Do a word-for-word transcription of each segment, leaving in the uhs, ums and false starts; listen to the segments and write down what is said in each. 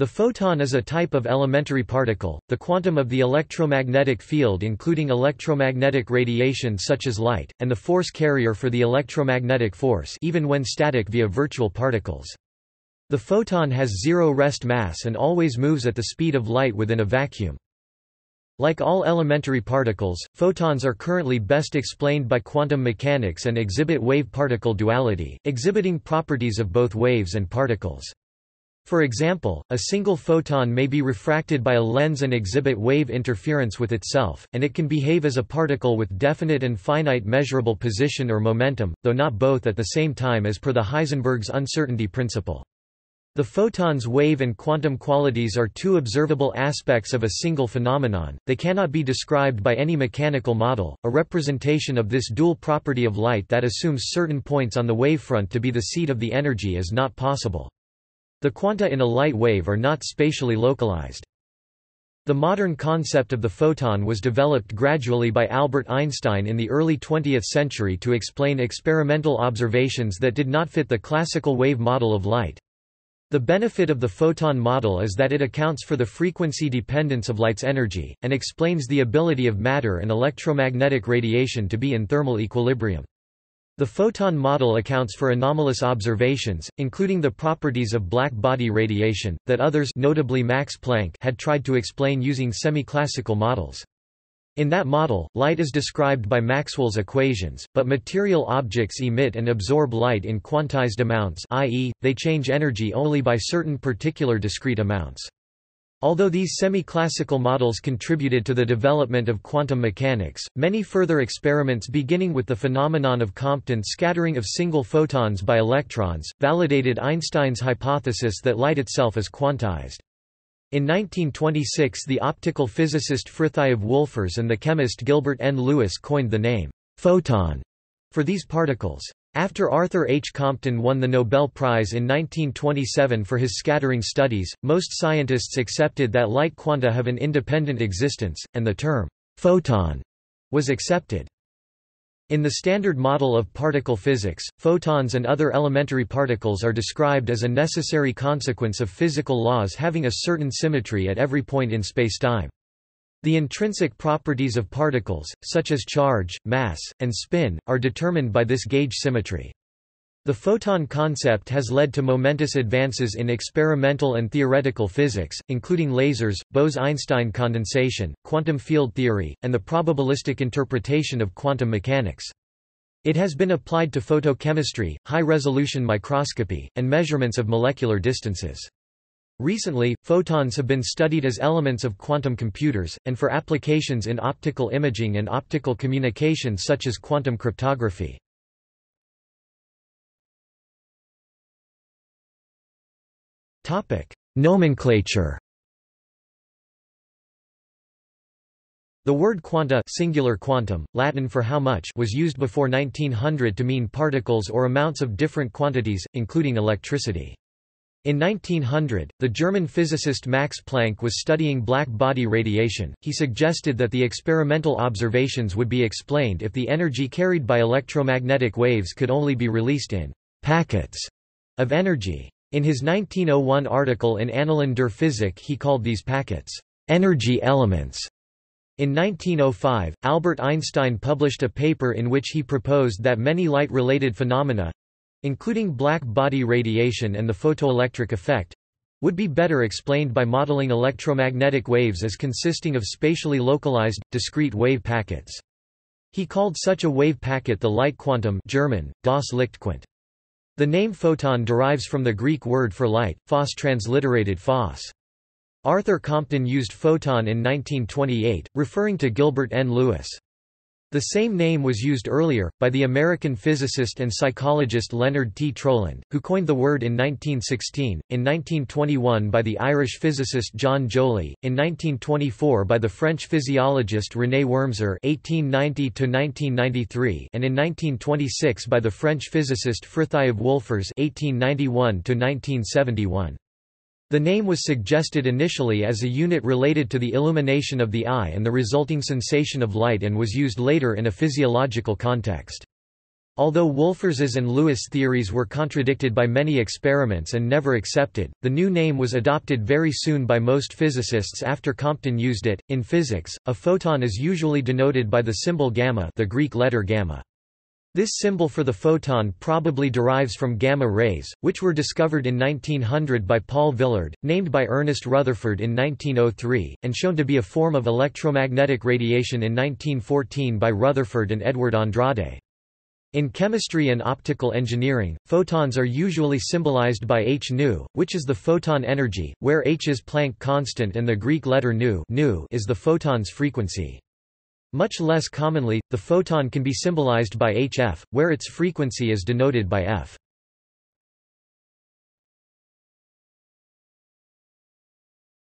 The photon is a type of elementary particle, the quantum of the electromagnetic field including electromagnetic radiation such as light, and the force carrier for the electromagnetic force even when static via virtual particles. The photon has zero rest mass and always moves at the speed of light within a vacuum. Like all elementary particles, photons are currently best explained by quantum mechanics and exhibit wave-particle duality, exhibiting properties of both waves and particles. For example, a single photon may be refracted by a lens and exhibit wave interference with itself, and it can behave as a particle with definite and finite measurable position or momentum, though not both at the same time as per the Heisenberg's uncertainty principle. The photon's wave and quantum qualities are two observable aspects of a single phenomenon, they cannot be described by any mechanical model, a representation of this dual property of light that assumes certain points on the wavefront to be the seat of the energy is not possible. The quanta in a light wave are not spatially localized. The modern concept of the photon was developed gradually by Albert Einstein in the early twentieth century to explain experimental observations that did not fit the classical wave model of light. The benefit of the photon model is that it accounts for the frequency dependence of light's energy, and explains the ability of matter and electromagnetic radiation to be in thermal equilibrium. The photon model accounts for anomalous observations, including the properties of black body radiation, that others, notably Max Planck, had tried to explain using semi-classical models. In that model, light is described by Maxwell's equations, but material objects emit and absorb light in quantized amounts, that is, they change energy only by certain particular discrete amounts. Although these semi-classical models contributed to the development of quantum mechanics, many further experiments beginning with the phenomenon of Compton scattering of single photons by electrons, validated Einstein's hypothesis that light itself is quantized. In nineteen twenty-six, the optical physicist Frithiof Wolfers and the chemist Gilbert N. Lewis coined the name «photon» for these particles. After Arthur H. Compton won the Nobel Prize in nineteen twenty-seven for his scattering studies, most scientists accepted that light quanta have an independent existence, and the term «photon» was accepted. In the Standard Model of Particle Physics, photons and other elementary particles are described as a necessary consequence of physical laws having a certain symmetry at every point in spacetime. The intrinsic properties of particles, such as charge, mass, and spin, are determined by this gauge symmetry. The photon concept has led to momentous advances in experimental and theoretical physics, including lasers, Bose–Einstein condensation, quantum field theory, and the probabilistic interpretation of quantum mechanics. It has been applied to photochemistry, high-resolution microscopy, and measurements of molecular distances. Recently, photons have been studied as elements of quantum computers, and for applications in optical imaging and optical communication such as quantum cryptography. Nomenclature. The word quanta, singular quantum, Latin for how much, was used before nineteen hundred to mean particles or amounts of different quantities, including electricity. In nineteen hundred, the German physicist Max Planck was studying black body radiation. He suggested that the experimental observations would be explained if the energy carried by electromagnetic waves could only be released in packets of energy. In his nineteen oh one article in Annalen der Physik, he called these packets energy elements. In nineteen oh five, Albert Einstein published a paper in which he proposed that many light-related phenomena, including black body radiation and the photoelectric effect, would be better explained by modeling electromagnetic waves as consisting of spatially localized, discrete wave packets. He called such a wave packet the light quantum, German, das Lichtquant. The name photon derives from the Greek word for light, phos, transliterated phos. Arthur Compton used photon in nineteen twenty-eight, referring to Gilbert N. Lewis. The same name was used earlier, by the American physicist and psychologist Leonard T. Troland, who coined the word in nineteen sixteen, in nineteen twenty-one by the Irish physicist John Joly, in nineteen twenty-four by the French physiologist René Wormser (eighteen ninety to nineteen ninety-three), and in nineteen twenty-six by the French physicist Frithiof Wolfers (eighteen ninety-one to nineteen seventy-one). The name was suggested initially as a unit related to the illumination of the eye and the resulting sensation of light, and was used later in a physiological context. Although Wolfers's and Lewis' theories were contradicted by many experiments and never accepted, the new name was adopted very soon by most physicists after Compton used it. In physics, a photon is usually denoted by the symbol gamma, the Greek letter gamma. This symbol for the photon probably derives from gamma rays, which were discovered in nineteen hundred by Paul Villard, named by Ernest Rutherford in nineteen oh three, and shown to be a form of electromagnetic radiation in nineteen fourteen by Rutherford and Edward Andrade. In chemistry and optical engineering, photons are usually symbolized by h nu, which is the photon energy, where h is Planck constant and the Greek letter nu, nu is the photon's frequency. Much less commonly, the photon can be symbolized by hf, where its frequency is denoted by f.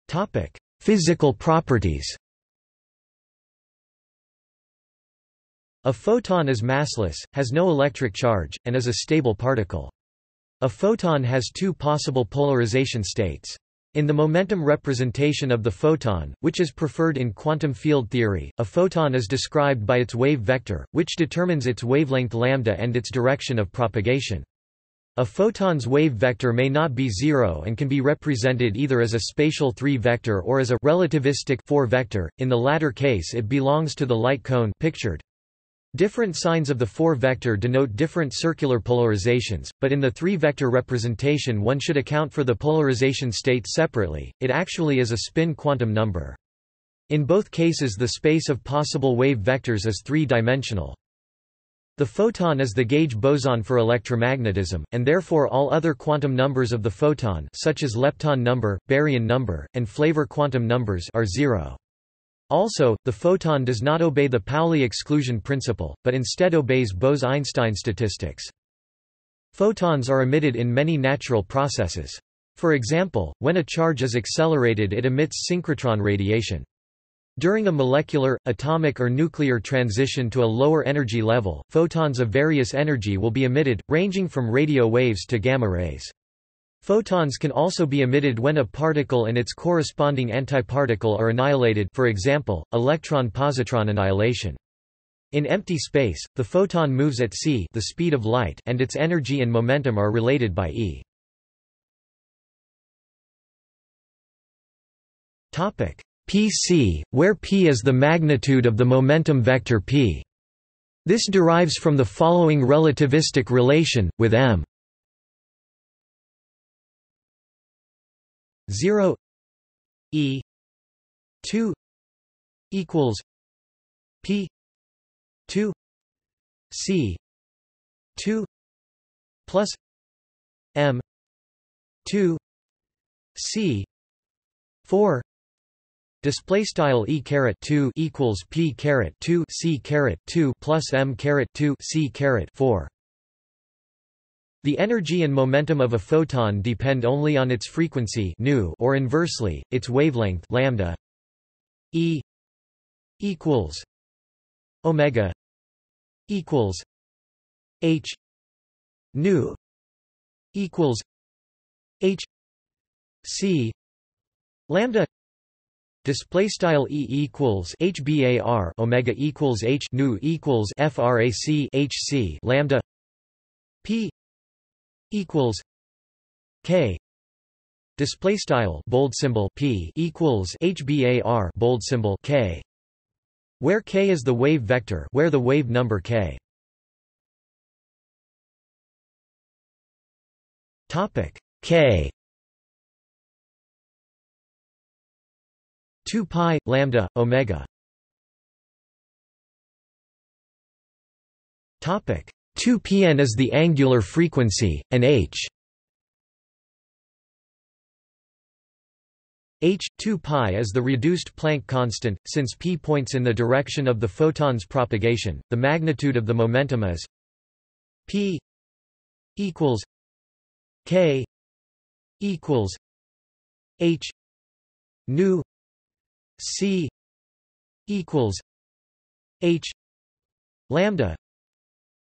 Topic: Physical properties. A photon is massless, has no electric charge, and is a stable particle. A photon has two possible polarization states. In the momentum representation of the photon, which is preferred in quantum field theory, a photon is described by its wave vector, which determines its wavelength lambda and its direction of propagation. A photon's wave vector may not be zero and can be represented either as a spatial three-vector or as a relativistic four-vector. In the latter case, it belongs to the light cone pictured. Different signs of the four-vector denote different circular polarizations, but in the three-vector representation one should account for the polarization state separately. It actually is a spin quantum number. In both cases the space of possible wave vectors is three-dimensional. The photon is the gauge boson for electromagnetism, and therefore all other quantum numbers of the photon, such as lepton number, baryon number, and Flavor quantum numbers, are zero. Also, the photon does not obey the Pauli exclusion principle, but instead obeys Bose–Einstein statistics. Photons are emitted in many natural processes. For example, when a charge is accelerated it emits synchrotron radiation. During a molecular, atomic or nuclear transition to a lower energy level, photons of various energy will be emitted, ranging from radio waves to gamma rays. Photons can also be emitted when a particle and its corresponding antiparticle are annihilated, for example, electron-positron annihilation. In empty space, the photon moves at c, the speed of light, and its energy and momentum are related by E. Topic: P C, where P is the magnitude of the momentum vector P. This derives from the following relativistic relation, with M zero E two equals P two C two plus M two C four. Display style E caret two equals P caret two C caret two plus M caret two C caret four. The energy and momentum of a photon depend only on its frequency nu, or inversely, its wavelength lambda. E equals omega equals h nu equals h c lambda. Display style E equals hbar omega equals h nu equals frac h c lambda. P equals K display style bold symbol P equals hbar bold symbol K, where K is the wave vector, where the wave number K. Topic: K two pi lambda omega. Topic: two p n is the angular frequency, and h h two pi is the reduced Planck constant. Since p points in the direction of the photon's propagation, the magnitude of the momentum is p equals k equals h nu c equals h lambda.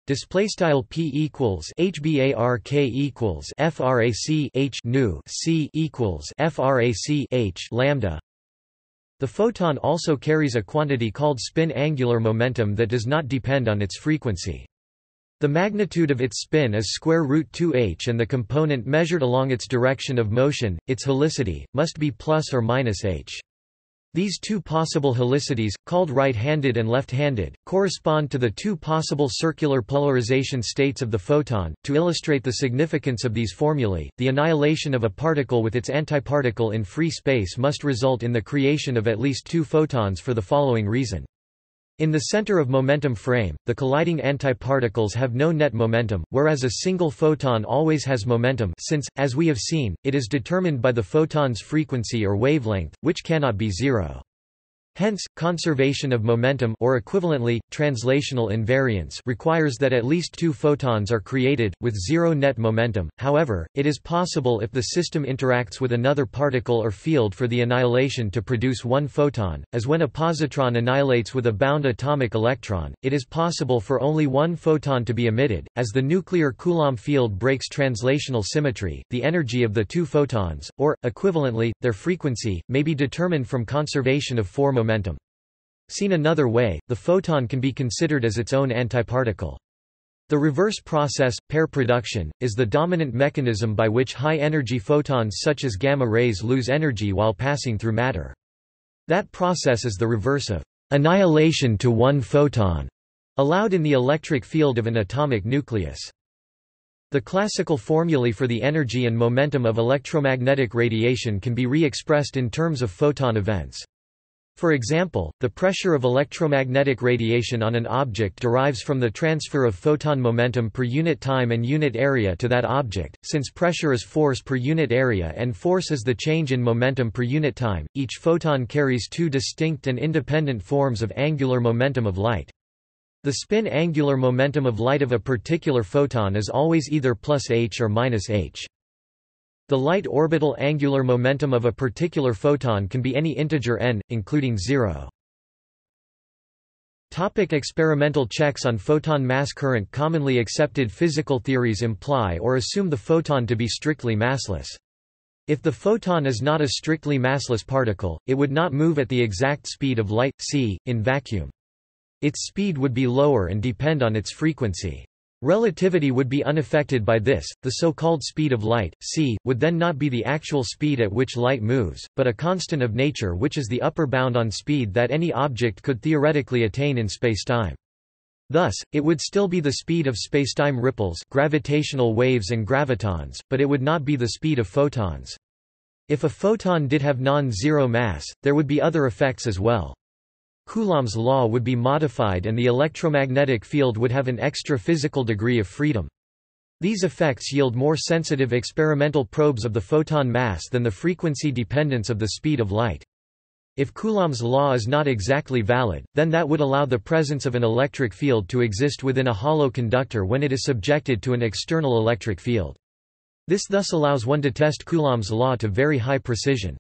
Display style P equals hbar K equals frac h nu c equals frac h lambda. The photon also carries a quantity called spin angular momentum that does not depend on its frequency. The magnitude of its spin is square root two h, and the component measured along its direction of motion, its helicity, must be plus or minus h. These two possible helicities, called right-handed and left-handed, correspond to the two possible circular polarization states of the photon. To illustrate the significance of these formulae, the annihilation of a particle with its antiparticle in free space must result in the creation of at least two photons for the following reason. In the center of momentum frame, the colliding antiparticles have no net momentum, whereas a single photon always has momentum since, as we have seen, it is determined by the photon's frequency or wavelength, which cannot be zero. Hence, conservation of momentum or equivalently, translational invariance requires that at least two photons are created, with zero net momentum. However, it is possible if the system interacts with another particle or field for the annihilation to produce one photon, as when a positron annihilates with a bound atomic electron, it is possible for only one photon to be emitted. As the nuclear Coulomb field breaks translational symmetry, the energy of the two photons, or, equivalently, their frequency, may be determined from conservation of four momenta. Momentum. Seen another way, the photon can be considered as its own antiparticle. The reverse process, pair production, is the dominant mechanism by which high-energy photons such as gamma rays lose energy while passing through matter. That process is the reverse of annihilation to one photon, allowed in the electric field of an atomic nucleus. The classical formulae for the energy and momentum of electromagnetic radiation can be re-expressed in terms of photon events. For example, the pressure of electromagnetic radiation on an object derives from the transfer of photon momentum per unit time and unit area to that object. Since pressure is force per unit area and force is the change in momentum per unit time, each photon carries two distinct and independent forms of angular momentum of light. The spin angular momentum of light of a particular photon is always either plus h or minus h. The light orbital angular momentum of a particular photon can be any integer n, including zero. Topic: experimental checks on photon mass current. Commonly accepted physical theories imply or assume the photon to be strictly massless. If the photon is not a strictly massless particle, it would not move at the exact speed of light, c, in vacuum. Its speed would be lower and depend on its frequency. Relativity would be unaffected by this. The so-called speed of light, c, would then not be the actual speed at which light moves, but a constant of nature which is the upper bound on speed that any object could theoretically attain in spacetime. Thus, it would still be the speed of spacetime ripples, gravitational waves and gravitons, but it would not be the speed of photons. If a photon did have non-zero mass, there would be other effects as well. Coulomb's law would be modified and the electromagnetic field would have an extra physical degree of freedom. These effects yield more sensitive experimental probes of the photon mass than the frequency dependence of the speed of light. If Coulomb's law is not exactly valid, then that would allow the presence of an electric field to exist within a hollow conductor when it is subjected to an external electric field. This thus allows one to test Coulomb's law to very high precision.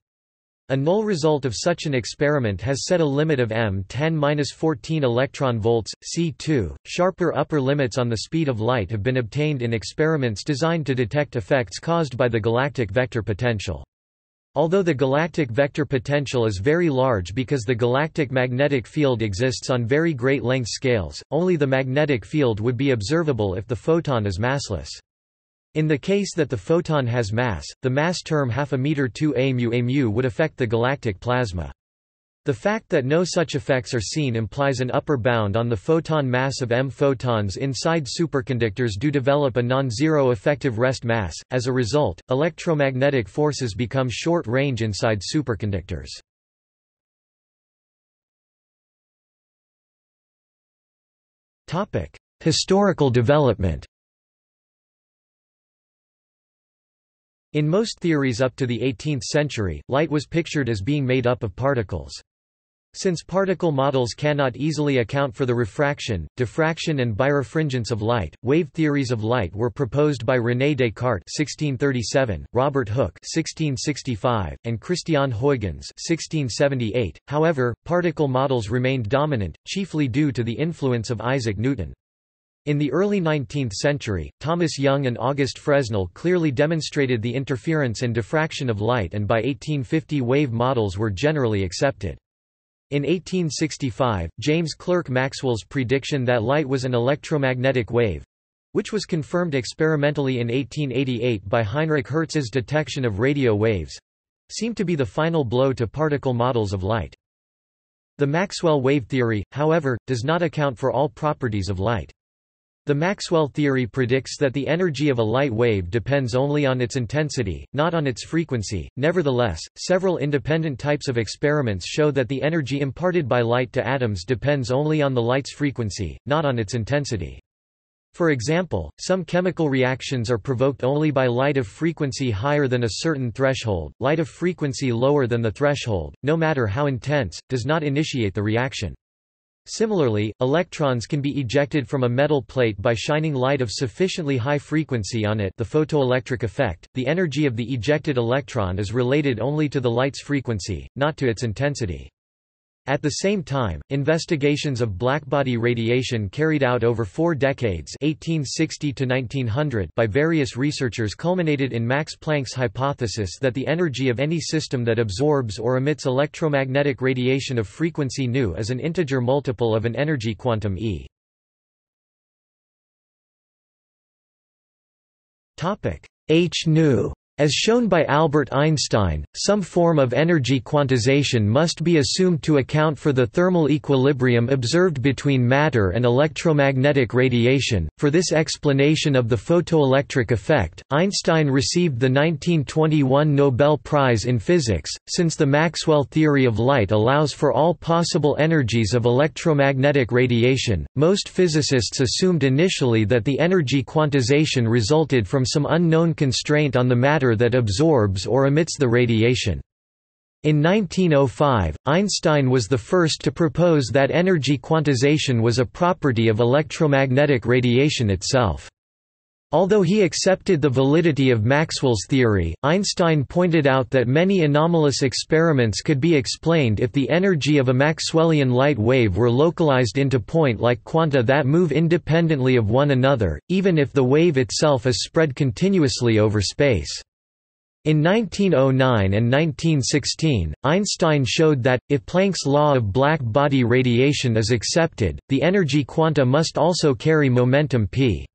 A null result of such an experiment has set a limit of M ten to the minus fourteen electron volts, C two. Sharper upper limits on the speed of light have been obtained in experiments designed to detect effects caused by the galactic vector potential. Although the galactic vector potential is very large because the galactic magnetic field exists on very great length scales, only the magnetic field would be observable if the photon is massless. In the case that the photon has mass, the mass term half a meter two a mu a mu would affect the galactic plasma. The fact that no such effects are seen implies an upper bound on the photon mass of m. Photons inside superconductors do develop a non-zero effective rest mass. As a result, electromagnetic forces become short range inside superconductors. Topic: historical development. In most theories up to the eighteenth century, light was pictured as being made up of particles. Since particle models cannot easily account for the refraction, diffraction and birefringence of light, wave theories of light were proposed by René Descartes sixteen thirty-seven, Robert Hooke sixteen sixty-five, and Christian Huygens sixteen seventy-eight. However, particle models remained dominant, chiefly due to the influence of Isaac Newton. In the early nineteenth century, Thomas Young and August Fresnel clearly demonstrated the interference and diffraction of light, and by eighteen fifty wave models were generally accepted. In eighteen sixty-five, James Clerk Maxwell's prediction that light was an electromagnetic wave which was confirmed experimentally in eighteen eighty-eight by Heinrich Hertz's detection of radio waves, seemed to be the final blow to particle models of light. The Maxwell wave theory, however, does not account for all properties of light. The Maxwell theory predicts that the energy of a light wave depends only on its intensity, not on its frequency. Nevertheless, several independent types of experiments show that the energy imparted by light to atoms depends only on the light's frequency, not on its intensity. For example, some chemical reactions are provoked only by light of frequency higher than a certain threshold. Light of frequency lower than the threshold, no matter how intense, does not initiate the reaction. Similarly, electrons can be ejected from a metal plate by shining light of sufficiently high frequency on it, the photoelectric effect. The energy of the ejected electron is related only to the light's frequency, not to its intensity. At the same time, investigations of blackbody radiation carried out over four decades eighteen sixty to nineteen hundred by various researchers culminated in Max Planck's hypothesis that the energy of any system that absorbs or emits electromagnetic radiation of frequency nu is an integer multiple of an energy quantum E. H nu. As shown by Albert Einstein, some form of energy quantization must be assumed to account for the thermal equilibrium observed between matter and electromagnetic radiation. For this explanation of the photoelectric effect, Einstein received the nineteen twenty-one Nobel Prize in Physics, since the Maxwell theory of light allows for all possible energies of electromagnetic radiation. Most physicists assumed initially that the energy quantization resulted from some unknown constraint on the matter that absorbs or emits the radiation. In nineteen oh five, Einstein was the first to propose that energy quantization was a property of electromagnetic radiation itself. Although he accepted the validity of Maxwell's theory, Einstein pointed out that many anomalous experiments could be explained if the energy of a Maxwellian light wave were localized into point-like quanta that move independently of one another, even if the wave itself is spread continuously over space. In nineteen oh nine and nineteen sixteen, Einstein showed that, if Planck's law of black body radiation is accepted, the energy quanta must also carry momentum p.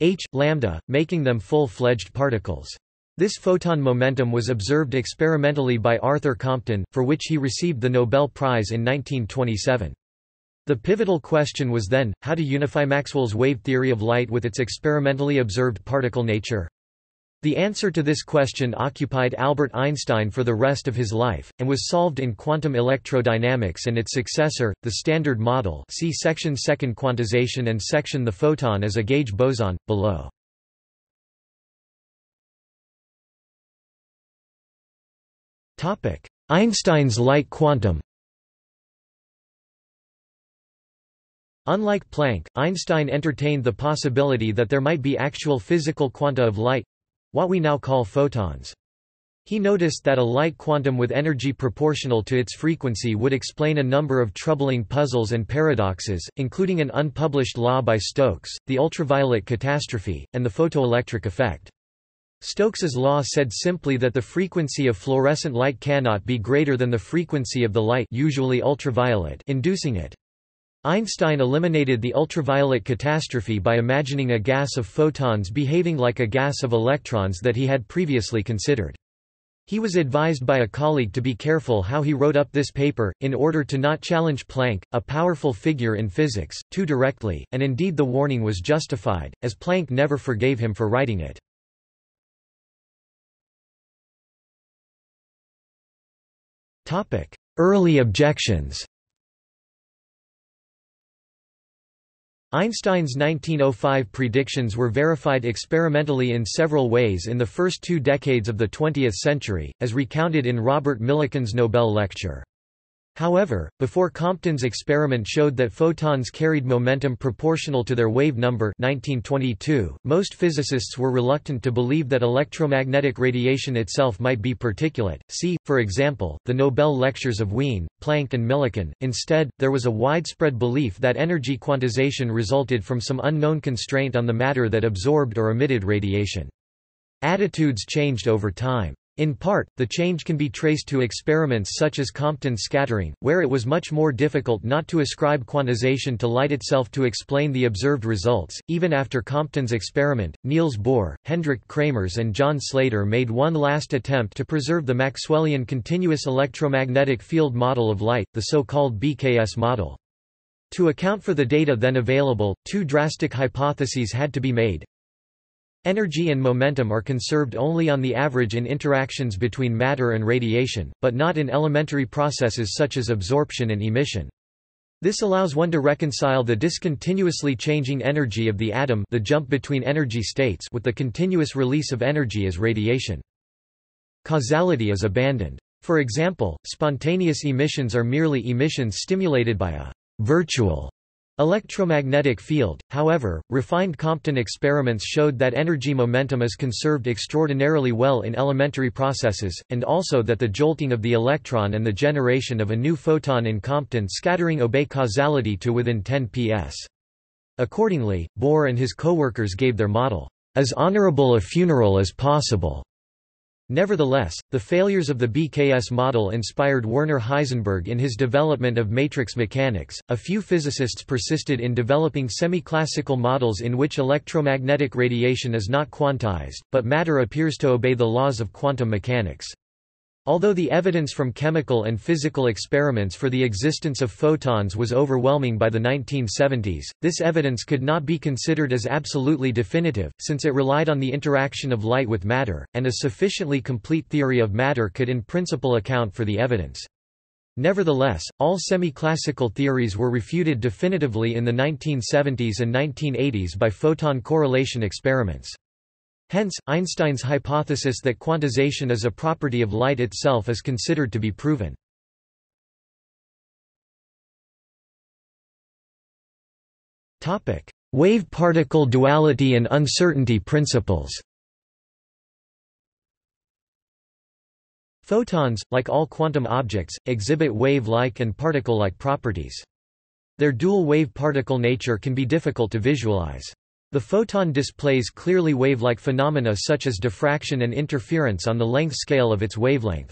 H lambda, making them full-fledged particles. This photon momentum was observed experimentally by Arthur Compton, for which he received the Nobel Prize in nineteen twenty-seven. The pivotal question was then, how to unify Maxwell's wave theory of light with its experimentally observed particle nature? The answer to this question occupied Albert Einstein for the rest of his life, and was solved in quantum electrodynamics and its successor, the Standard Model. See section second quantization and section the photon as a gauge boson, below. Einstein's light quantum. Unlike Planck, Einstein entertained the possibility that there might be actual physical quanta of light, what we now call photons. He noticed that a light quantum with energy proportional to its frequency would explain a number of troubling puzzles and paradoxes, including an unpublished law by Stokes, the ultraviolet catastrophe, and the photoelectric effect. Stokes's law said simply that the frequency of fluorescent light cannot be greater than the frequency of the light, usually ultraviolet, inducing it. Einstein eliminated the ultraviolet catastrophe by imagining a gas of photons behaving like a gas of electrons that he had previously considered. He was advised by a colleague to be careful how he wrote up this paper, in order to not challenge Planck, a powerful figure in physics, too directly, and indeed the warning was justified, as Planck never forgave him for writing it. Early objections. Einstein's nineteen oh five predictions were verified experimentally in several ways in the first two decades of the twentieth century, as recounted in Robert Millikan's Nobel lecture. However, before Compton's experiment showed that photons carried momentum proportional to their wave number nineteen twenty-two, most physicists were reluctant to believe that electromagnetic radiation itself might be particulate. See, for example, the Nobel lectures of Wien, Planck and Millikan. Instead, there was a widespread belief that energy quantization resulted from some unknown constraint on the matter that absorbed or emitted radiation. Attitudes changed over time. In part, the change can be traced to experiments such as Compton scattering, where it was much more difficult not to ascribe quantization to light itself to explain the observed results. Even after Compton's experiment, Niels Bohr, Hendrik Kramers, and John Slater made one last attempt to preserve the Maxwellian continuous electromagnetic field model of light, the so-called B K S model. To account for the data then available, two drastic hypotheses had to be made. Energy and momentum are conserved only on the average in interactions between matter and radiation, but not in elementary processes such as absorption and emission. This allows one to reconcile the discontinuously changing energy of the atom, the jump between energy states, with the continuous release of energy as radiation. Causality is abandoned. For example, spontaneous emissions are merely emissions stimulated by a virtual electromagnetic field. However, refined Compton experiments showed that energy momentum is conserved extraordinarily well in elementary processes, and also that the jolting of the electron and the generation of a new photon in Compton scattering obey causality to within ten parsecs. Accordingly, Bohr and his co-workers gave their model, as honorable a funeral as possible. Nevertheless, the failures of the B K S model inspired Werner Heisenberg in his development of matrix mechanics. A few physicists persisted in developing semi-classical models in which electromagnetic radiation is not quantized, but matter appears to obey the laws of quantum mechanics. Although the evidence from chemical and physical experiments for the existence of photons was overwhelming by the nineteen seventies, this evidence could not be considered as absolutely definitive, since it relied on the interaction of light with matter, and a sufficiently complete theory of matter could in principle account for the evidence. Nevertheless, all semi-classical theories were refuted definitively in the nineteen seventies and nineteen eighties by photon correlation experiments. Hence, Einstein's hypothesis that quantization is a property of light itself is considered to be proven. Wave-particle duality and uncertainty principles. Photons, like all quantum objects, exhibit wave-like and particle-like properties. Their dual wave-particle nature can be difficult to visualize. The photon displays clearly wave-like phenomena such as diffraction and interference on the length scale of its wavelength.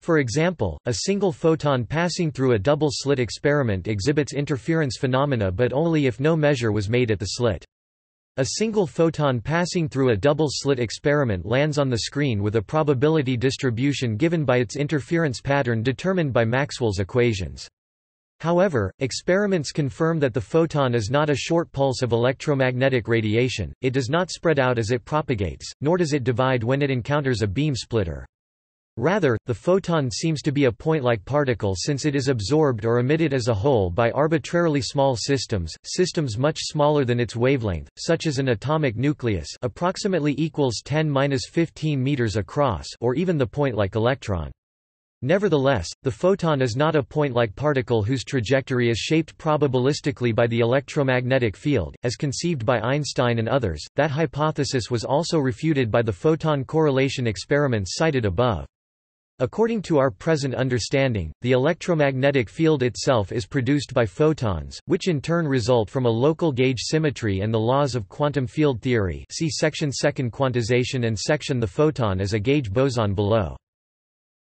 For example, a single photon passing through a double-slit experiment exhibits interference phenomena, but only if no measure was made at the slit. A single photon passing through a double-slit experiment lands on the screen with a probability distribution given by its interference pattern determined by Maxwell's equations. However, experiments confirm that the photon is not a short pulse of electromagnetic radiation, it does not spread out as it propagates, nor does it divide when it encounters a beam splitter. Rather, the photon seems to be a point-like particle since it is absorbed or emitted as a whole by arbitrarily small systems, systems much smaller than its wavelength, such as an atomic nucleus approximately equals ten to the minus fifteen meters across, or even the point-like electron. Nevertheless, the photon is not a point-like particle whose trajectory is shaped probabilistically by the electromagnetic field, as conceived by Einstein and others. That hypothesis was also refuted by the photon correlation experiments cited above. According to our present understanding, the electromagnetic field itself is produced by photons, which in turn result from a local gauge symmetry and the laws of quantum field theory. See section second quantization and section the photon as a gauge boson below.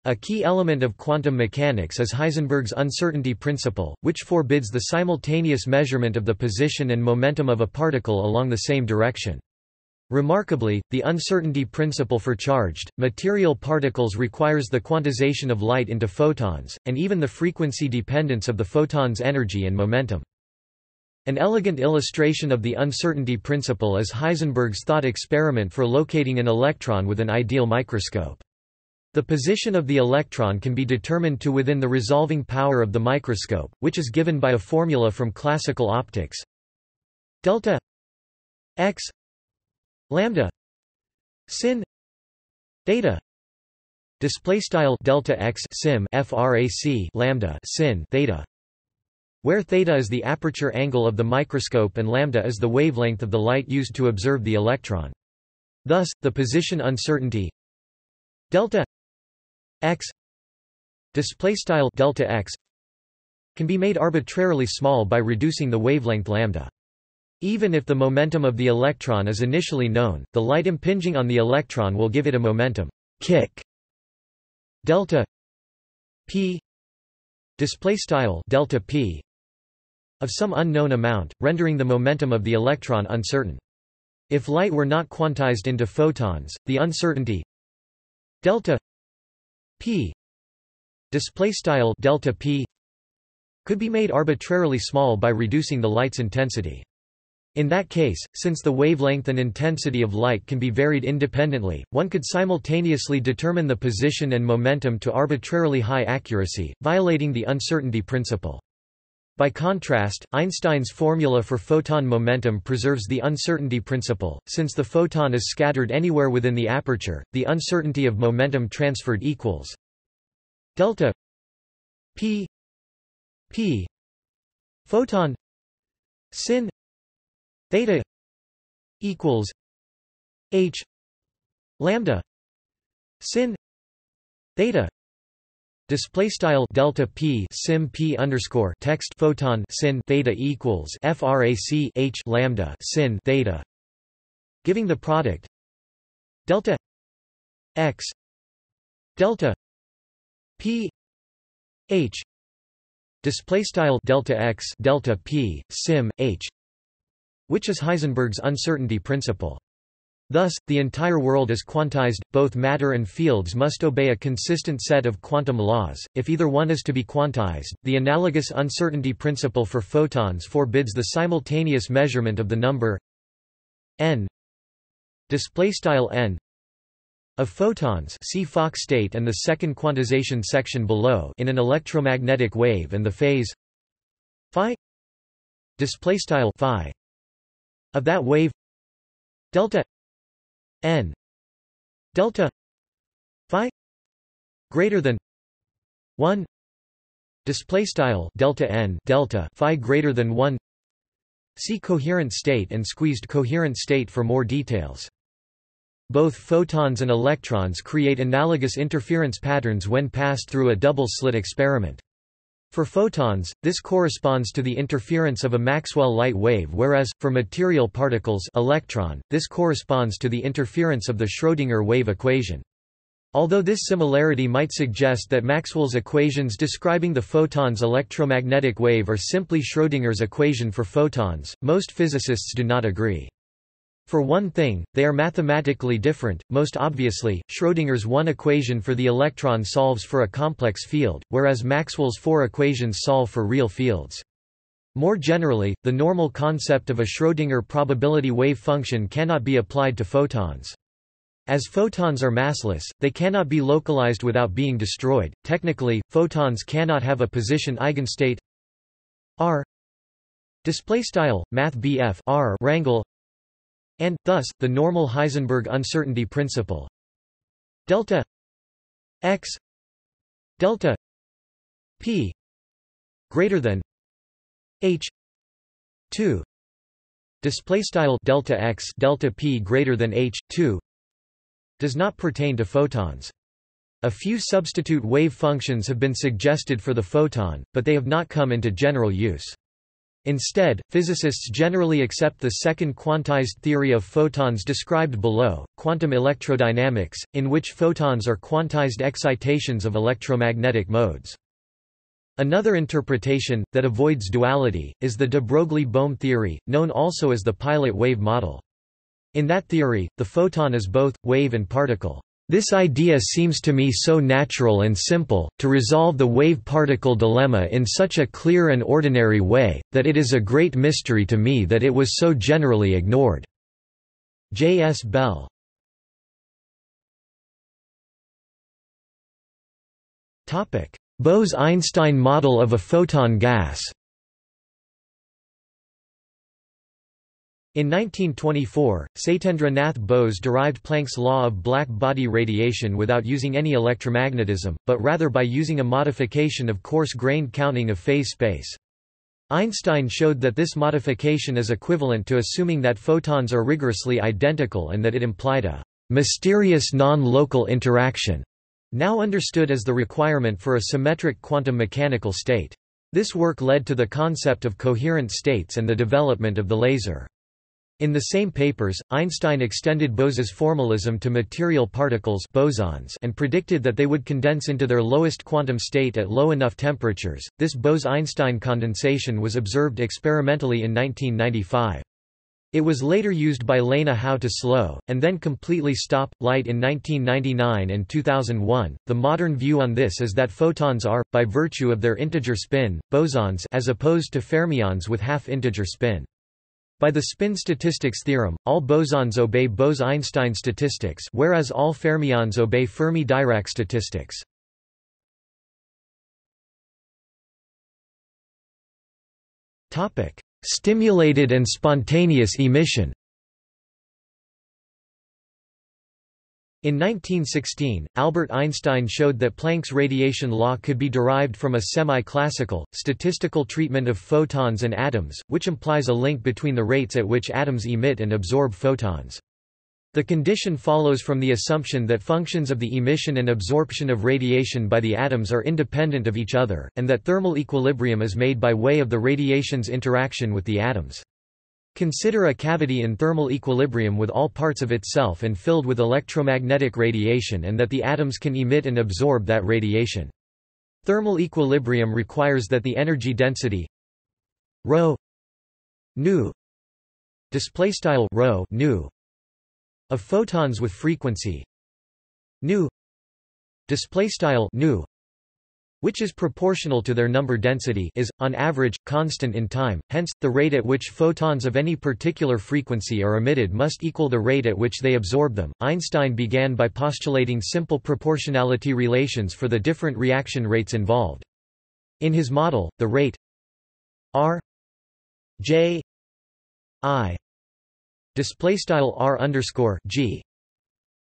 A key element of quantum mechanics is Heisenberg's uncertainty principle, which forbids the simultaneous measurement of the position and momentum of a particle along the same direction. Remarkably, the uncertainty principle for charged, material particles requires the quantization of light into photons, and even the frequency dependence of the photon's energy and momentum. An elegant illustration of the uncertainty principle is Heisenberg's thought experiment for locating an electron with an ideal microscope. The position of the electron can be determined to within the resolving power of the microscope, which is given by a formula from classical optics: delta x lambda sin theta. Display style delta x sim frac lambda sin theta, where theta is the aperture angle of the microscope and lambda is the wavelength of the light used to observe the electron. Thus, the position uncertainty delta x display style delta x can be made arbitrarily small by reducing the wavelength lambda. Even if the momentum of the electron is initially known, the light impinging on the electron will give it a momentum kick delta p display style delta p of some unknown amount, rendering the momentum of the electron uncertain. If light were not quantized into photons, the uncertainty delta p display style delta p could be made arbitrarily small by reducing the light's intensity. In that case, since the wavelength and intensity of light can be varied independently, one could simultaneously determine the position and momentum to arbitrarily high accuracy, violating the uncertainty principle. By contrast, Einstein's formula for photon momentum preserves the uncertainty principle. Since the photon is scattered anywhere within the aperture, the uncertainty of momentum transferred equals delta p p photon sin theta equals h lambda sin theta. Display style delta p sim p underscore text photon sin theta equals frac h lambda sin theta, giving the product delta x delta p h display style delta x delta p sim h, which is Heisenberg's uncertainty principle. Thus, the entire world is quantized, both matter and fields must obey a consistent set of quantum laws. If either one is to be quantized, the analogous uncertainty principle for photons forbids the simultaneous measurement of the number n of photons, see Fock state and the second quantization section below, in an electromagnetic wave and the phase phi of that wave delta n delta phi greater than one, display style delta n delta phi greater than one. See coherent state and squeezed coherent state for more details. Both photons and electrons create analogous interference patterns when passed through a double slit experiment. For photons, this corresponds to the interference of a Maxwell light wave, whereas, for material particles electron, this corresponds to the interference of the Schrödinger wave equation. Although this similarity might suggest that Maxwell's equations describing the photon's electromagnetic wave are simply Schrödinger's equation for photons, most physicists do not agree. For one thing, they are mathematically different. Most obviously, Schrödinger's one equation for the electron solves for a complex field, whereas Maxwell's four equations solve for real fields. More generally, the normal concept of a Schrödinger probability wave function cannot be applied to photons. As photons are massless, they cannot be localized without being destroyed. Technically, photons cannot have a position eigenstate R wrangle, and thus the normal Heisenberg uncertainty principle delta x delta p greater than h two display style delta x delta p greater than h two does not pertain to photons. A few substitute wave functions have been suggested for the photon, but they have not come into general use. Instead, physicists generally accept the second quantized theory of photons described below, quantum electrodynamics, in which photons are quantized excitations of electromagnetic modes. Another interpretation, that avoids duality, is the de Broglie-Bohm theory, known also as the pilot wave model. In that theory, the photon is both wave and particle. This idea seems to me so natural and simple, to resolve the wave-particle dilemma in such a clear and ordinary way, that it is a great mystery to me that it was so generally ignored. J S Bell. Bose–Einstein model of a photon gas. In nineteen twenty-four, Satendra Nath Bose derived Planck's law of black body radiation without using any electromagnetism, but rather by using a modification of coarse-grained counting of phase space. Einstein showed that this modification is equivalent to assuming that photons are rigorously identical and that it implied a mysterious non-local interaction, now understood as the requirement for a symmetric quantum mechanical state. This work led to the concept of coherent states and the development of the laser. In the same papers, Einstein extended Bose's formalism to material particles bosons and predicted that they would condense into their lowest quantum state at low enough temperatures. This Bose–Einstein condensation was observed experimentally in nineteen ninety-five. It was later used by Lena Howe to slow, and then completely stop, light in nineteen ninety-nine and two thousand one. The modern view on this is that photons are, by virtue of their integer spin, bosons as opposed to fermions with half-integer spin. By the spin statistics theorem, all bosons obey Bose–Einstein statistics, whereas all fermions obey Fermi–Dirac statistics. Topic: Stimulated and spontaneous emission. In nineteen sixteen, Albert Einstein showed that Planck's radiation law could be derived from a semi-classical, statistical treatment of photons and atoms, which implies a link between the rates at which atoms emit and absorb photons. The condition follows from the assumption that functions of the emission and absorption of radiation by the atoms are independent of each other, and that thermal equilibrium is made by way of the radiation's interaction with the atoms. Consider a cavity in thermal equilibrium with all parts of itself and filled with electromagnetic radiation, and that the atoms can emit and absorb that radiation. Thermal equilibrium requires that the energy density ρ nu display style ρ nu of photons with frequency nu display style nu, which is proportional to their number density, is, on average, constant in time, hence, the rate at which photons of any particular frequency are emitted must equal the rate at which they absorb them. Einstein began by postulating simple proportionality relations for the different reaction rates involved. In his model, the rate R J I R_G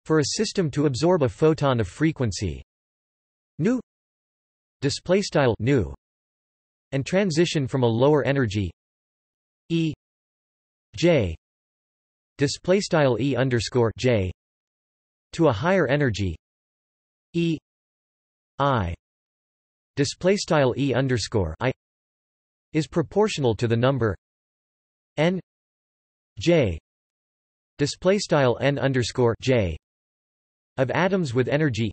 for a system to absorb a photon of frequency nu display style nu and transition from a lower energy e j display style e underscore j to a higher energy e I display style e underscore I is proportional to the number n j display style n underscore j of atoms with energy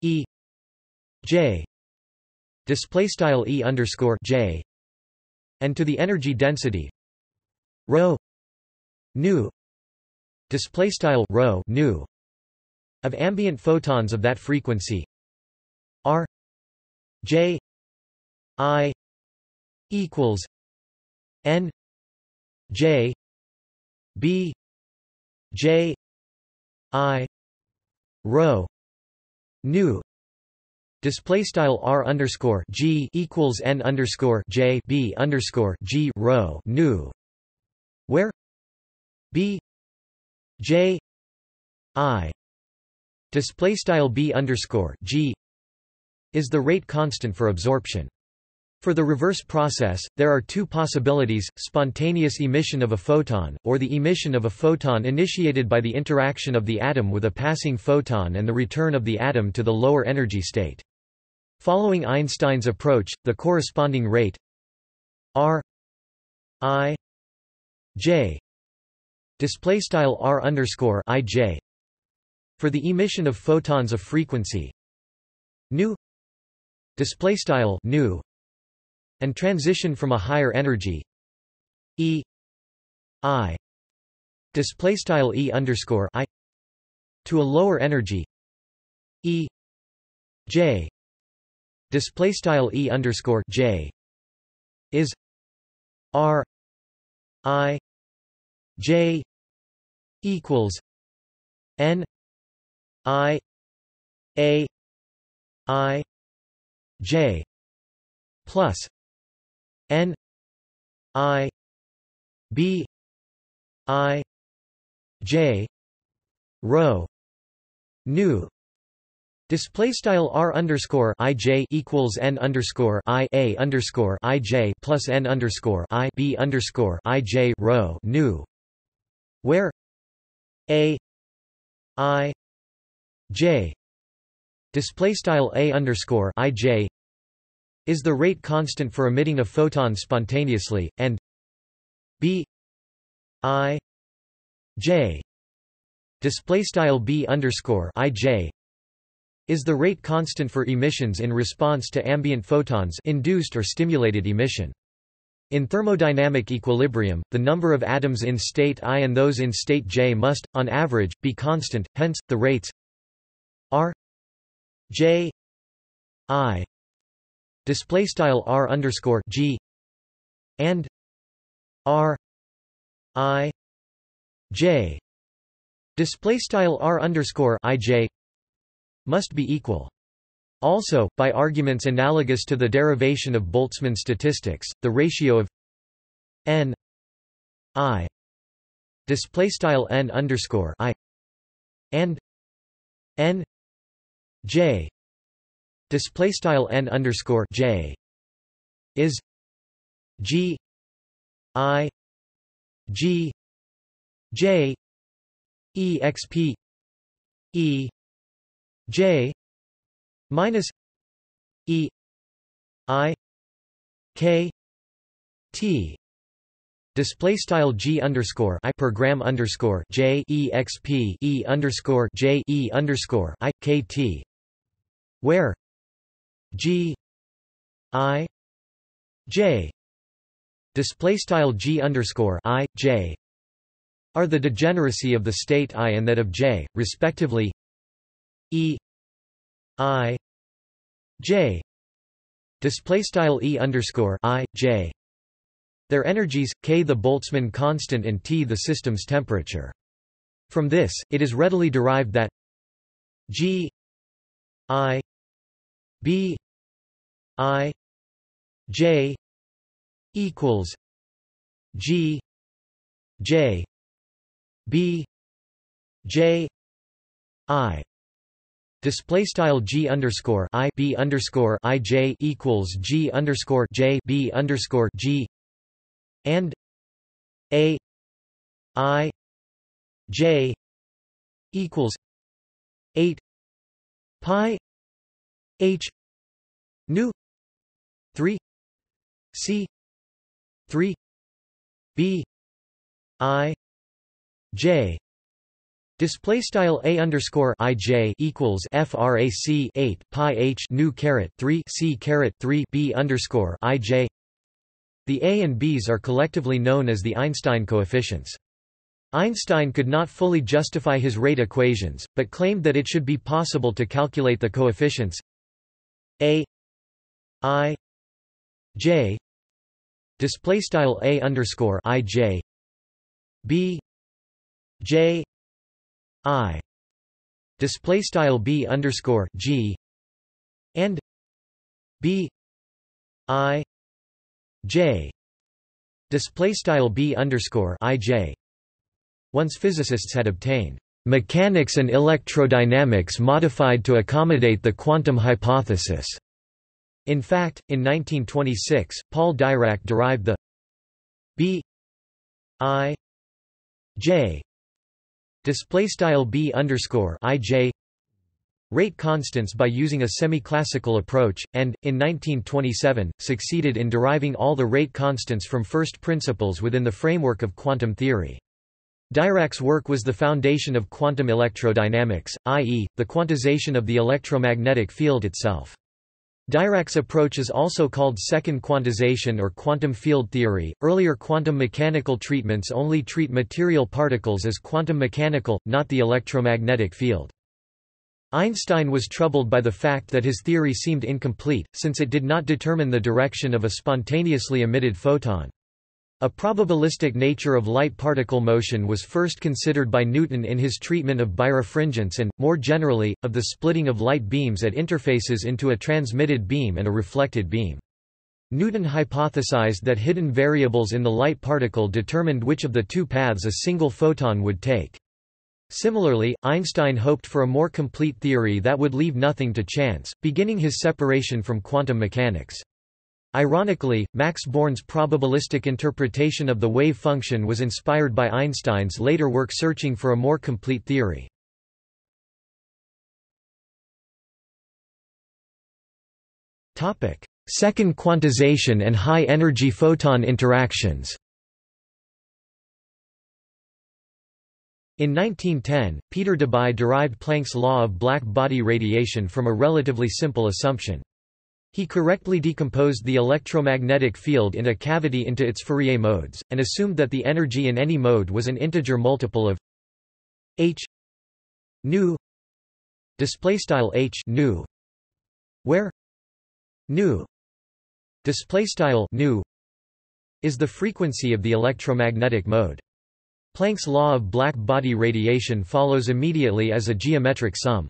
e j display style e underscore j, and to the energy density rho nu display style rho nu of ambient photons of that frequency r j I equals n j b j I rho nu display style r underscore g equals n underscore j b underscore g rho nu, where b j I display style b underscore g is the rate constant for absorption. For the reverse process, there are two possibilities: spontaneous emission of a photon, or the emission of a photon initiated by the interaction of the atom with a passing photon and the return of the atom to the lower energy state. Following Einstein's approach, the corresponding rate R I j display style R underscore I j for the emission of photons of frequency nu display style nu and transition from a higher energy e I display style e underscore I to a lower energy e j display style e underscore j is r I j equals n I a I j plus n I b I j rho nu display style r underscore I j equals n underscore I a underscore I j plus n underscore I b underscore I j rho nu, where a I j display style a underscore I j is the rate constant for emitting a photon spontaneously, and b I j display style b underscore I j is the rate constant for emissions in response to ambient photons induced or stimulated emission. In thermodynamic equilibrium, the number of atoms in state I and those in state j must, on average, be constant, hence, the rates r j I R G and r I j R I j must be equal. Also, by arguments analogous to the derivation of Boltzmann statistics, the ratio of n I n_i and n j n_j is g I g j exp e j minus e I k t display style g underscore I per gram underscore j exp e underscore j e underscore I k t, where g I j display style g underscore I j are the degeneracy of the state I and that of j, respectively. E I j display style e underscore I j, their energies, k the Boltzmann constant and t the system's temperature. From this, it is readily derived that g I b I j equals g j b j I display style g underscore I b underscore I j equals g underscore j b underscore g and a I j equals eight pi h nu three c three b I j display style a underscore I j equals frac eight pi h nu caret three c caret three b underscore I j. The a and b's are collectively known as the Einstein coefficients. Einstein could not fully justify his rate equations, but claimed that it should be possible to calculate the coefficients a I j display style a underscore I j b j I display style b underscore g and b I j display style b underscore I j. Once physicists had obtained mechanics and electrodynamics modified to accommodate the quantum hypothesis. In fact, in nineteen twenty-six, Paul Dirac derived the b I j display style b underscore I j rate constants by using a semi-classical approach, and in nineteen twenty-seven succeeded in deriving all the rate constants from first principles within the framework of quantum theory. Dirac's work was the foundation of quantum electrodynamics, that is, the quantization of the electromagnetic field itself. Dirac's approach is also called second quantization or quantum field theory. Earlier quantum mechanical treatments only treat material particles as quantum mechanical, not the electromagnetic field. Einstein was troubled by the fact that his theory seemed incomplete, since it did not determine the direction of a spontaneously emitted photon. A probabilistic nature of light particle motion was first considered by Newton in his treatment of birefringence and, more generally, of the splitting of light beams at interfaces into a transmitted beam and a reflected beam. Newton hypothesized that hidden variables in the light particle determined which of the two paths a single photon would take. Similarly, Einstein hoped for a more complete theory that would leave nothing to chance, beginning his separation from quantum mechanics. Ironically, Max Born's probabilistic interpretation of the wave function was inspired by Einstein's later work searching for a more complete theory. Second quantization and high-energy photon interactions. In nineteen ten, Peter Debye derived Planck's law of black body radiation from a relatively simple assumption. He correctly decomposed the electromagnetic field in a cavity into its Fourier modes, and assumed that the energy in any mode was an integer multiple of h nu, h nu, where nu is the frequency of the electromagnetic mode. Planck's law of black body radiation follows immediately as a geometric sum.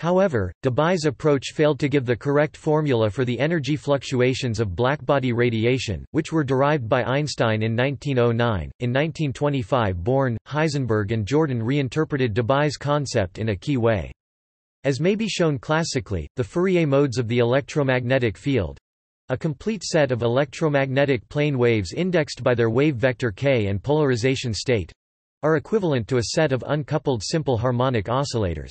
However, Debye's approach failed to give the correct formula for the energy fluctuations of blackbody radiation, which were derived by Einstein in nineteen oh nine. In nineteen twenty-five, Born, Heisenberg, and Jordan reinterpreted Debye's concept in a key way. As may be shown classically, the Fourier modes of the electromagnetic field, a complete set of electromagnetic plane waves indexed by their wave vector k and polarization state, are equivalent to a set of uncoupled simple harmonic oscillators.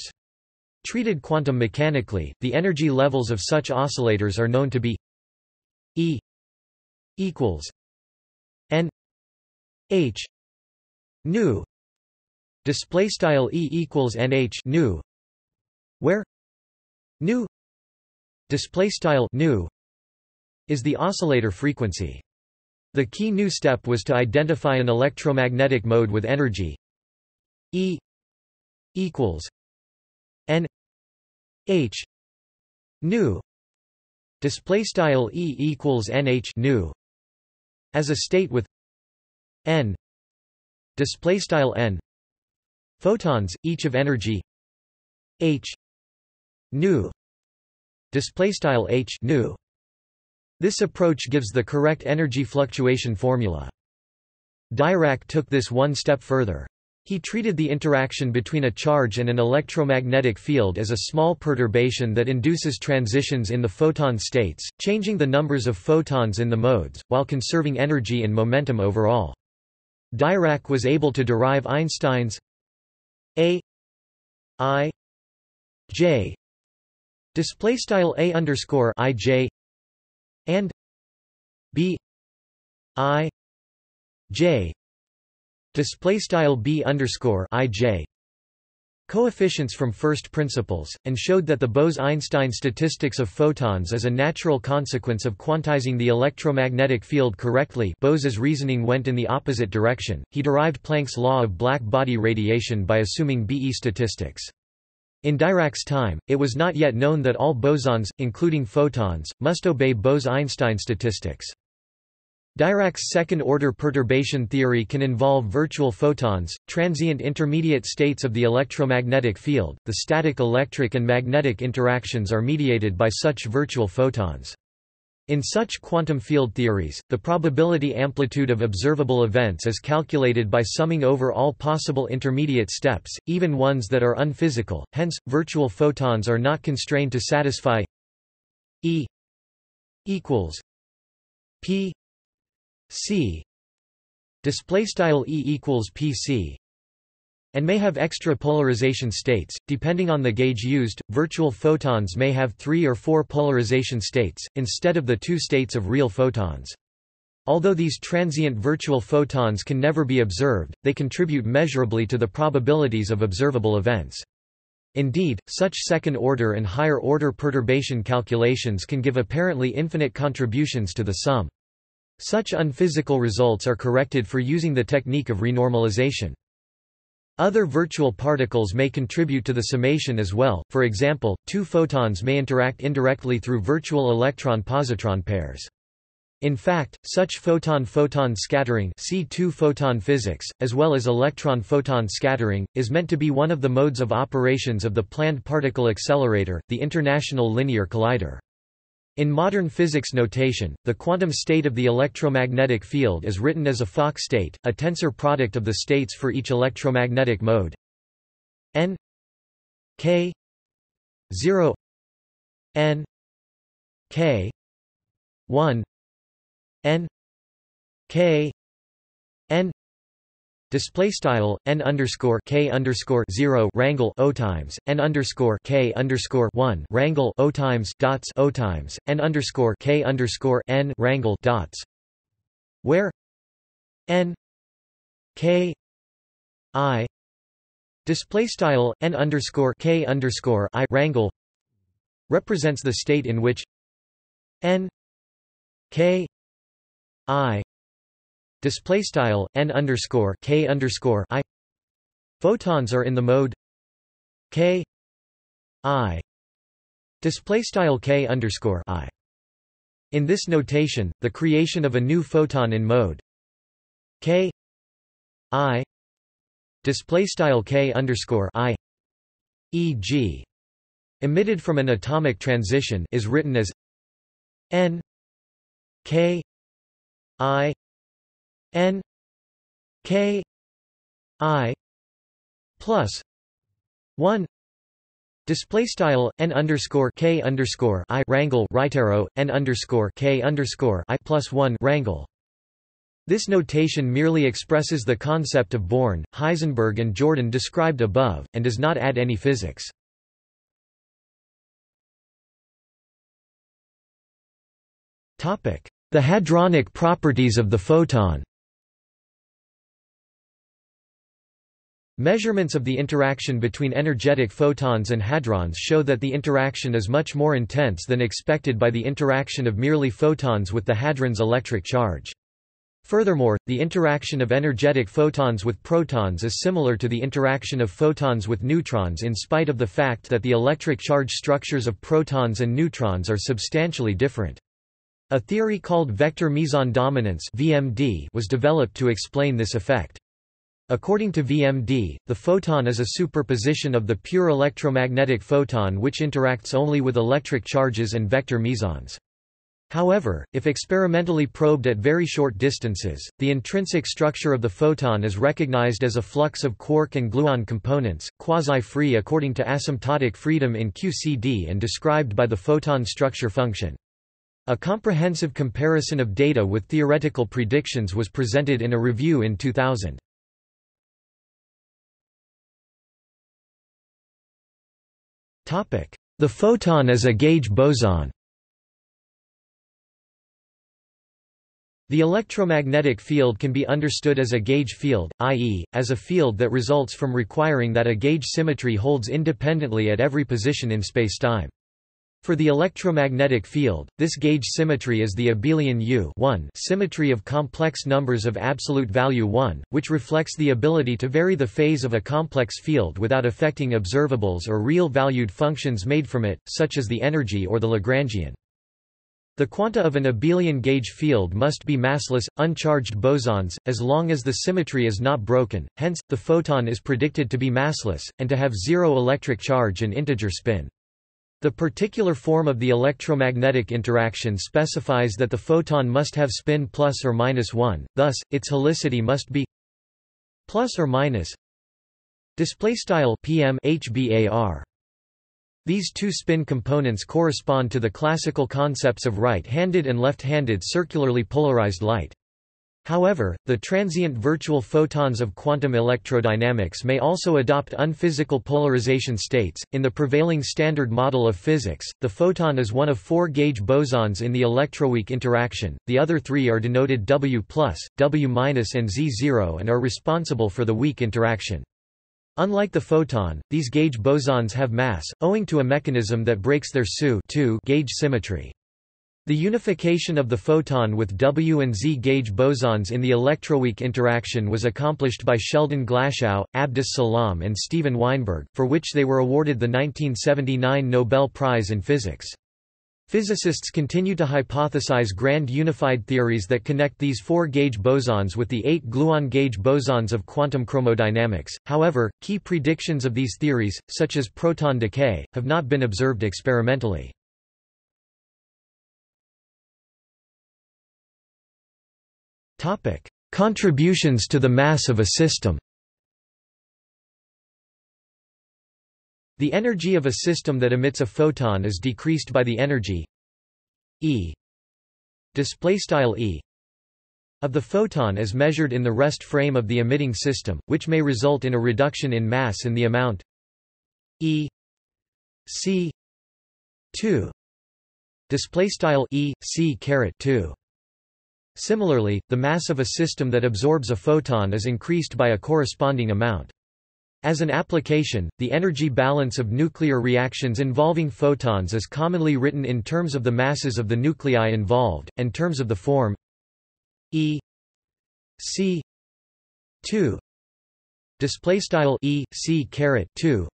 Treated quantum mechanically, the energy levels of such oscillators are known to be E equals n h nu, display style E equals n h nu, where nu display style nu is the oscillator frequency. The key new step was to identify an electromagnetic mode with energy E equals n h nu, display style E equals n h nu, as a state with n, display style n photons, each of energy h nu, display style h nu. This approach gives the correct energy fluctuation formula. Dirac took this one step further. He treated the interaction between a charge and an electromagnetic field as a small perturbation that induces transitions in the photon states, changing the numbers of photons in the modes, while conserving energy and momentum overall. Dirac was able to derive Einstein's A I j A_I_J and B I j display style b underscore ij coefficients from first principles, and showed that the Bose–Einstein statistics of photons is a natural consequence of quantizing the electromagnetic field correctly. Bose's reasoning went in the opposite direction. He derived Planck's law of black body radiation by assuming B E statistics. In Dirac's time, it was not yet known that all bosons, including photons, must obey Bose–Einstein statistics. Dirac's second-order perturbation theory can involve virtual photons, transient intermediate states of the electromagnetic field. The static electric and magnetic interactions are mediated by such virtual photons. In such quantum field theories, the probability amplitude of observable events is calculated by summing over all possible intermediate steps, even ones that are unphysical. Hence, virtual photons are not constrained to satisfy E equals P C display style E equals P C, and may have extra polarization states depending on the gauge used. Virtual photons may have three or four polarization states instead of the two states of real photons. Although these transient virtual photons can never be observed, they contribute measurably to the probabilities of observable events. Indeed, such second-order and higher-order perturbation calculations can give apparently infinite contributions to the sum. Such unphysical results are corrected for using the technique of renormalization. Other virtual particles may contribute to the summation as well. For example, two photons may interact indirectly through virtual electron-positron pairs. In fact, such photon-photon scattering (see two photon physics), as well as electron-photon scattering, is meant to be one of the modes of operations of the planned particle accelerator, the International Linear Collider. In modern physics notation, the quantum state of the electromagnetic field is written as a Fock state, a tensor product of the states for each electromagnetic mode n k zero n k one n k n display style n underscore k underscore zero wrangle o times n underscore k underscore one wrangle o times dots o times n underscore k underscore n wrangle dots, where n k I display style n underscore k underscore I wrangle represents the state in which n k I display style n underscore k underscore I photons are in the mode k I display style k underscore I. In this notation, the creation of a new photon in mode k I display style k underscore I, e.g. emitted from an atomic transition, is written as n k I n k I plus one display style n underscore k underscore I wrangle right arrow n underscore k underscore I plus one wrangle. This notation merely expresses the concept of Born, Heisenberg, and Jordan described above, and does not add any physics. Topic: the hadronic properties of the photon. Measurements of the interaction between energetic photons and hadrons show that the interaction is much more intense than expected by the interaction of merely photons with the hadron's electric charge. Furthermore, the interaction of energetic photons with protons is similar to the interaction of photons with neutrons, in spite of the fact that the electric charge structures of protons and neutrons are substantially different. A theory called vector meson dominance (V M D) was developed to explain this effect. According to V M D, the photon is a superposition of the pure electromagnetic photon which interacts only with electric charges and vector mesons. However, if experimentally probed at very short distances, the intrinsic structure of the photon is recognized as a flux of quark and gluon components, quasi-free according to asymptotic freedom in Q C D and described by the photon structure function. A comprehensive comparison of data with theoretical predictions was presented in a review in two thousand. The photon as a gauge boson. The electromagnetic field can be understood as a gauge field, that is, as a field that results from requiring that a gauge symmetry holds independently at every position in spacetime. For the electromagnetic field, this gauge symmetry is the abelian U one symmetry of complex numbers of absolute value one, which reflects the ability to vary the phase of a complex field without affecting observables or real-valued functions made from it, such as the energy or the Lagrangian. The quanta of an abelian gauge field must be massless, uncharged bosons, as long as the symmetry is not broken, hence, the photon is predicted to be massless, and to have zero electric charge and integer spin. The particular form of the electromagnetic interaction specifies that the photon must have spin plus or minus one, thus, its helicity must be plus or minus P M H bar. These two spin components correspond to the classical concepts of right-handed and left-handed circularly polarized light. However, the transient virtual photons of quantum electrodynamics may also adopt unphysical polarization states. In the prevailing standard model of physics, the photon is one of four gauge bosons in the electroweak interaction, the other three are denoted W plus, W minus, and Z zero and are responsible for the weak interaction. Unlike the photon, these gauge bosons have mass, owing to a mechanism that breaks their S U two gauge symmetry. The unification of the photon with W and Z gauge bosons in the electroweak interaction was accomplished by Sheldon Glashow, Abdus Salam, and Steven Weinberg, for which they were awarded the nineteen seventy-nine Nobel Prize in Physics. Physicists continue to hypothesize grand unified theories that connect these four gauge bosons with the eight gluon gauge bosons of quantum chromodynamics. However, key predictions of these theories, such as proton decay, have not been observed experimentally. Topic: contributions to the mass of a system. The energy of a system that emits a photon is decreased by the energy E display style E of the photon as measured in the rest frame of the emitting system, which may result in a reduction in mass in the amount E C two display style E C caret two. Similarly, the mass of a system that absorbs a photon is increased by a corresponding amount. As an application, the energy balance of nuclear reactions involving photons is commonly written in terms of the masses of the nuclei involved, and terms of the form E C two displaystyle E C caret two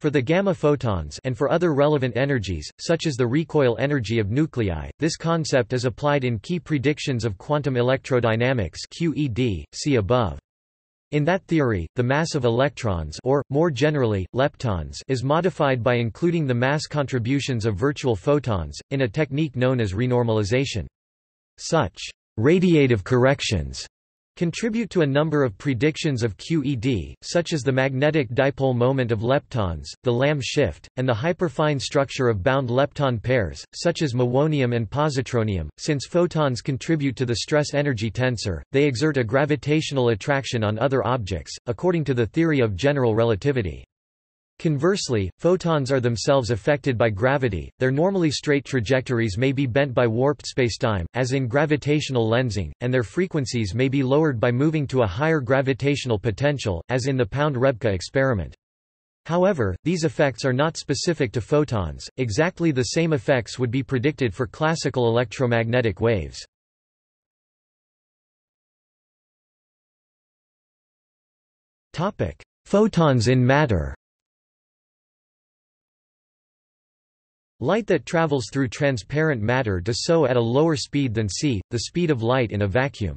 for the gamma photons and for other relevant energies, such as the recoil energy of nuclei. This concept is applied in key predictions of quantum electrodynamics (Q E D). See above. In that theory, the mass of electrons or, more generally, leptons is modified by including the mass contributions of virtual photons, in a technique known as renormalization. Such radiative corrections contribute to a number of predictions of Q E D, such as the magnetic dipole moment of leptons, the Lamb shift, and the hyperfine structure of bound lepton pairs, such as muonium and positronium. Since photons contribute to the stress-energy tensor, they exert a gravitational attraction on other objects, according to the theory of general relativity. Conversely, photons are themselves affected by gravity, their normally straight trajectories may be bent by warped spacetime, as in gravitational lensing, and their frequencies may be lowered by moving to a higher gravitational potential, as in the Pound-Rebka experiment. However, these effects are not specific to photons, exactly the same effects would be predicted for classical electromagnetic waves. Photons in matter. Light that travels through transparent matter does so at a lower speed than c, the speed of light in a vacuum.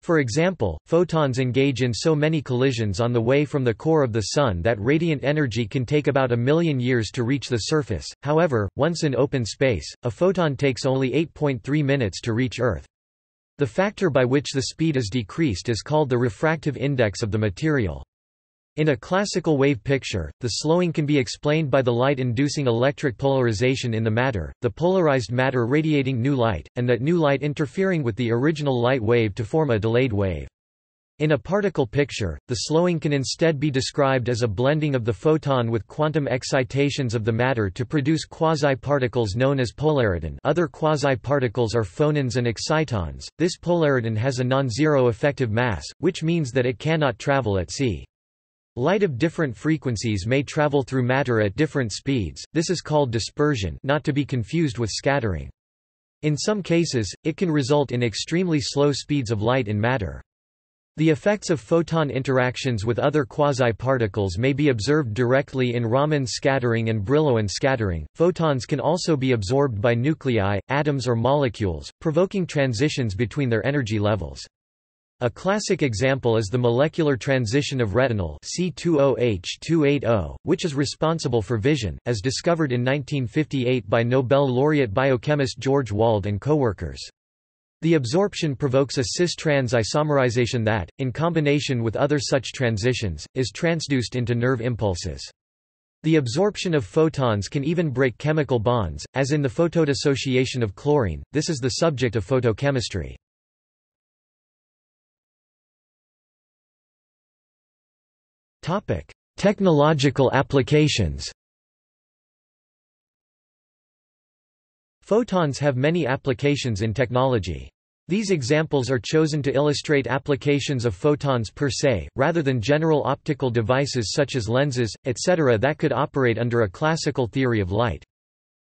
For example, photons engage in so many collisions on the way from the core of the Sun that radiant energy can take about a million years to reach the surface. However, once in open space, a photon takes only eight point three minutes to reach Earth. The factor by which the speed is decreased is called the refractive index of the material. In a classical wave picture, the slowing can be explained by the light-inducing electric polarization in the matter, the polarized matter radiating new light, and that new light interfering with the original light wave to form a delayed wave. In a particle picture, the slowing can instead be described as a blending of the photon with quantum excitations of the matter to produce quasi-particles known as polariton. Other quasi-particles are phonons and excitons. This polariton has a non-zero effective mass, which means that it cannot travel at c. Light of different frequencies may travel through matter at different speeds, this is called dispersion, not to be confused with scattering. In some cases, it can result in extremely slow speeds of light in matter. The effects of photon interactions with other quasi-particles may be observed directly in Raman scattering and Brillouin scattering. Photons can also be absorbed by nuclei, atoms or molecules, provoking transitions between their energy levels. A classic example is the molecular transition of retinal C twenty H two eighty, which is responsible for vision, as discovered in nineteen fifty-eight by Nobel laureate biochemist George Wald and co-workers. The absorption provokes a cis-trans isomerization that, in combination with other such transitions, is transduced into nerve impulses. The absorption of photons can even break chemical bonds, as in the photodissociation of chlorine. This is the subject of photochemistry. Technological applications. Photons have many applications in technology. These examples are chosen to illustrate applications of photons per se, rather than general optical devices such as lenses, et cetera that could operate under a classical theory of light.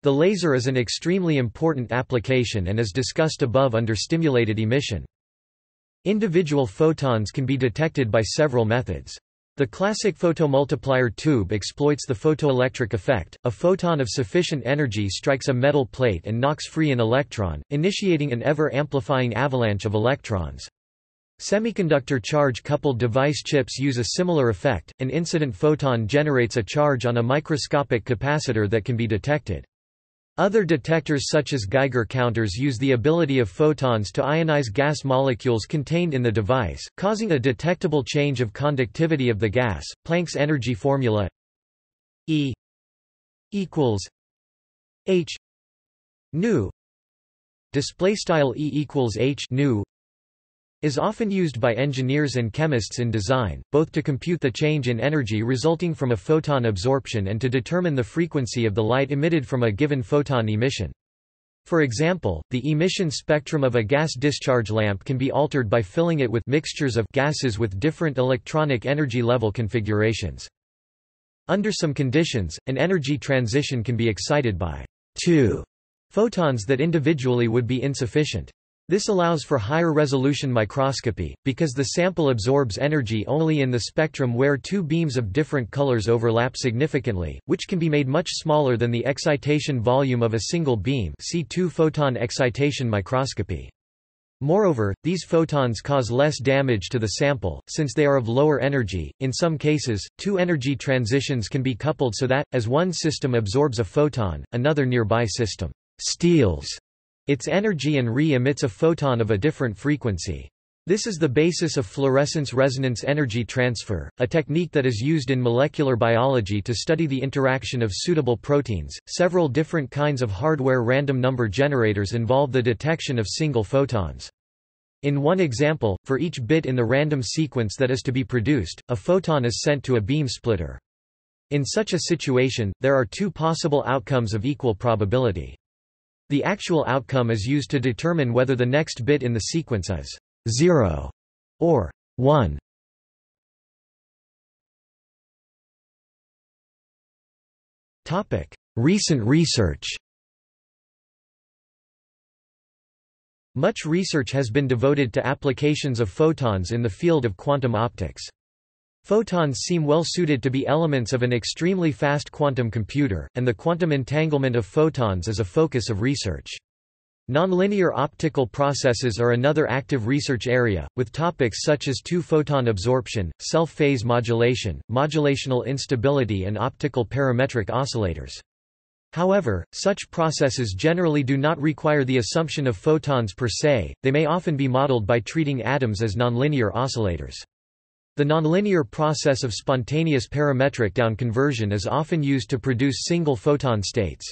The laser is an extremely important application and is discussed above under stimulated emission. Individual photons can be detected by several methods. The classic photomultiplier tube exploits the photoelectric effect. A photon of sufficient energy strikes a metal plate and knocks free an electron, initiating an ever-amplifying avalanche of electrons. Semiconductor charge-coupled device chips use a similar effect. An incident photon generates a charge on a microscopic capacitor that can be detected. Other detectors such as Geiger counters use the ability of photons to ionize gas molecules contained in the device, causing a detectable change of conductivity of the gas. Planck's energy formula E equals h nu display style E equals h nu is often used by engineers and chemists in design, both to compute the change in energy resulting from a photon absorption and to determine the frequency of the light emitted from a given photon emission. For example, the emission spectrum of a gas discharge lamp can be altered by filling it with mixtures of gases with different electronic energy level configurations. Under some conditions, an energy transition can be excited by two photons that individually would be insufficient. This allows for higher resolution microscopy, because the sample absorbs energy only in the spectrum where two beams of different colors overlap significantly, which can be made much smaller than the excitation volume of a single beam. See two-photon excitation microscopy. Moreover, these photons cause less damage to the sample, since they are of lower energy. In some cases, two energy transitions can be coupled so that, as one system absorbs a photon, another nearby system steals its energy and re-emits a photon of a different frequency. This is the basis of fluorescence resonance energy transfer, a technique that is used in molecular biology to study the interaction of suitable proteins. Several different kinds of hardware random number generators involve the detection of single photons. In one example, for each bit in the random sequence that is to be produced, a photon is sent to a beam splitter. In such a situation, there are two possible outcomes of equal probability. The actual outcome is used to determine whether the next bit in the sequence is zero or one. Topic: Recent research. Much research has been devoted to applications of photons in the field of quantum optics. Photons seem well suited to be elements of an extremely fast quantum computer, and the quantum entanglement of photons is a focus of research. Nonlinear optical processes are another active research area, with topics such as two-photon absorption, self-phase modulation, modulational instability and optical parametric oscillators. However, such processes generally do not require the assumption of photons per se, they may often be modeled by treating atoms as nonlinear oscillators. The nonlinear process of spontaneous parametric downconversion is often used to produce single photon states.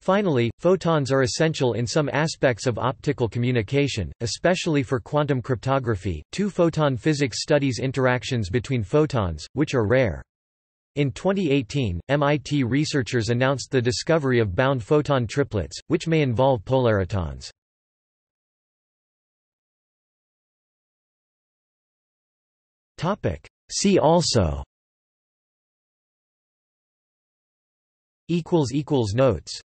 Finally, photons are essential in some aspects of optical communication, especially for quantum cryptography. Two-photon physics studies interactions between photons, which are rare. In twenty eighteen, M I T researchers announced the discovery of bound photon triplets, which may involve polaritons. See also. Notes